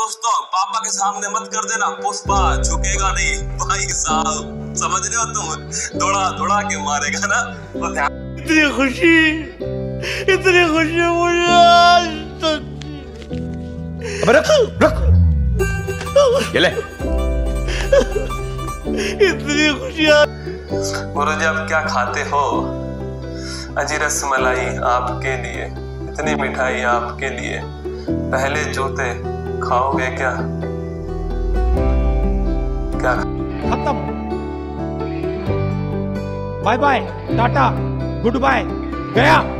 दोस्तों पापा के सामने मत कर देना, पुष्पा झुकेगा नहीं। भाई साहब समझ रहे हो तुम, दौड़ा दौड़ा के मारेगा ना। इतनी खुशी मुझे आज तक। अब रख रख ये ले, इतनी खुशियाँ। गुरुजी आप क्या खाते हो? अजी रसमलाई आपके लिए, इतनी मिठाई आपके लिए, पहले जूते खाओगे क्या? क्या खत्म, bye bye tata goodbye गया।